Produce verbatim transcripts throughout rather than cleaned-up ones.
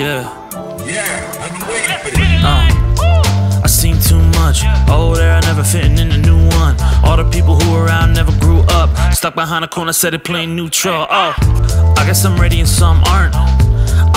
yeah. Yeah, I've been waiting for this. Uh, I seen too much. Oh, there I never fitting in a new one. All the people who were around never grew up. Stuck behind a corner, said it plain neutral. Oh, I guess I'm ready and some aren't.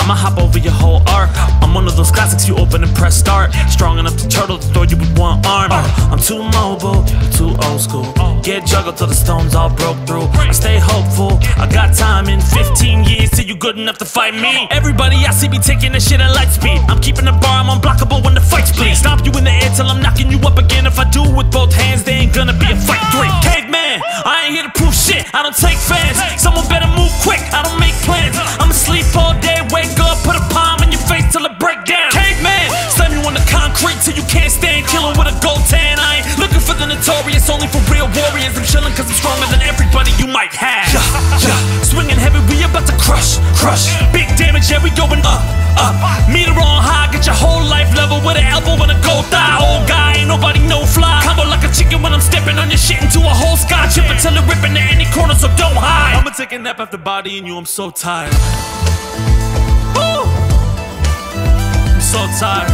I'ma hop over your whole arc. I'm one of those classics you open and press start. Strong enough to turtle to throw you with one arm. uh, I'm too mobile, too old school. Get juggled till the stones all broke through. I stay hopeful, I got time in fifteen years till you good enough to fight me. Everybody I see be taking this shit at light speed. I'm keeping the bar, I'm unblockable when the fights bleed. Stomp you in the air till I'm knocking you up again. If I do with both hands, there ain't gonna be a fight three. Caveman, I ain't here to prove shit, I don't take fans. Someone better move quick, I don't make plans. I'm asleep all day, wake up, put a palm in your face till it break down. Caveman, slam you on the concrete till you can't stand. Killing with a gold tan, I ain't looking for the notorious, only for real warriors. I'm chilling cause I'm stronger than everybody you might have. Yeah, yeah. Swinging heavy, we about to crush, crush. Big damage, yeah, we going up, up. Meter on high, get your whole life level with an elbow and a gold thigh. Old guy, ain't nobody no fly. Combo like a chicken when I'm stepping on your shit into a whole sky. Chip until it ripping to any corner, so don't hide. I'ma take a nap after bodying you, I'm so tired. I'm so tired,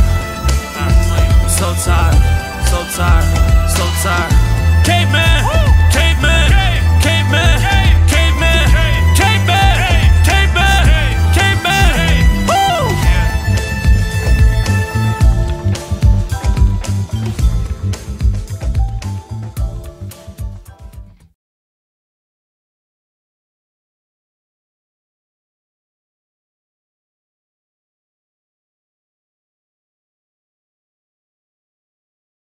I'm so tired, so tired, so tired.